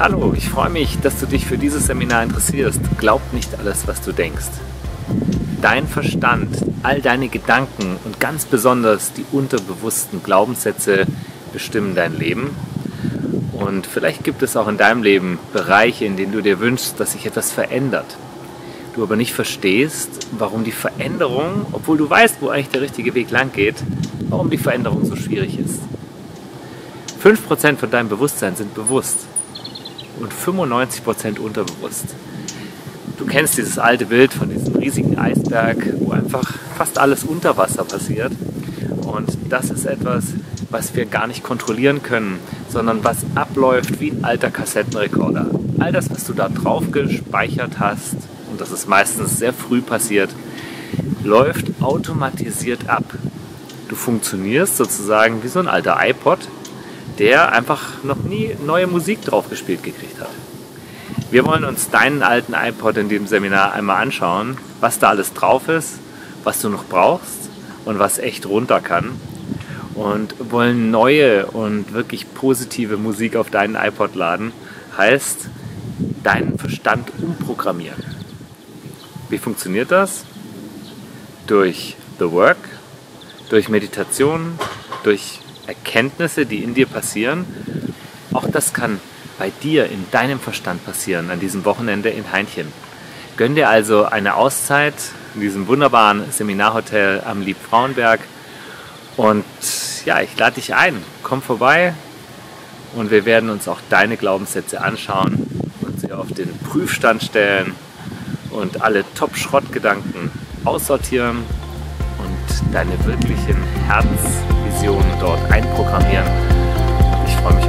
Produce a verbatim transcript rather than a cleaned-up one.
Hallo, ich freue mich, dass du dich für dieses Seminar interessierst. Glaub nicht alles, was du denkst. Dein Verstand, all deine Gedanken und ganz besonders die unterbewussten Glaubenssätze bestimmen dein Leben. Und vielleicht gibt es auch in deinem Leben Bereiche, in denen du dir wünschst, dass sich etwas verändert. Du aber nicht verstehst, warum die Veränderung, obwohl du weißt, wo eigentlich der richtige Weg lang geht, warum die Veränderung so schwierig ist. fünf Prozent von deinem Bewusstsein sind bewusst und fünfundneunzig Prozent unterbewusst. Du kennst dieses alte Bild von diesem riesigen Eisberg, wo einfach fast alles unter Wasser passiert. Und das ist etwas, was wir gar nicht kontrollieren können, sondern was abläuft wie ein alter Kassettenrekorder. All das, was du da drauf gespeichert hast, und das ist meistens sehr früh passiert, läuft automatisiert ab. Du funktionierst sozusagen wie so ein alter iPod, der einfach noch nie neue Musik drauf gespielt gekriegt hat. Wir wollen uns deinen alten iPod in dem Seminar einmal anschauen, was da alles drauf ist, was du noch brauchst und was echt runter kann. Und wollen neue und wirklich positive Musik auf deinen iPod laden, heißt deinen Verstand umprogrammieren. Wie funktioniert das? Durch The Work, durch Meditation, durch Erkenntnisse, die in dir passieren. Auch das kann bei dir in deinem Verstand passieren, an diesem Wochenende in Haintchen. Gönn dir also eine Auszeit in diesem wunderbaren Seminarhotel am Liebfrauenberg. Und ja, ich lade dich ein. Komm vorbei und wir werden uns auch deine Glaubenssätze anschauen und sie auf den Prüfstand stellen und alle Top-Schrott-Gedanken aussortieren und deine wirklichen Herzvisionen dort einprogrammieren. Ich freue mich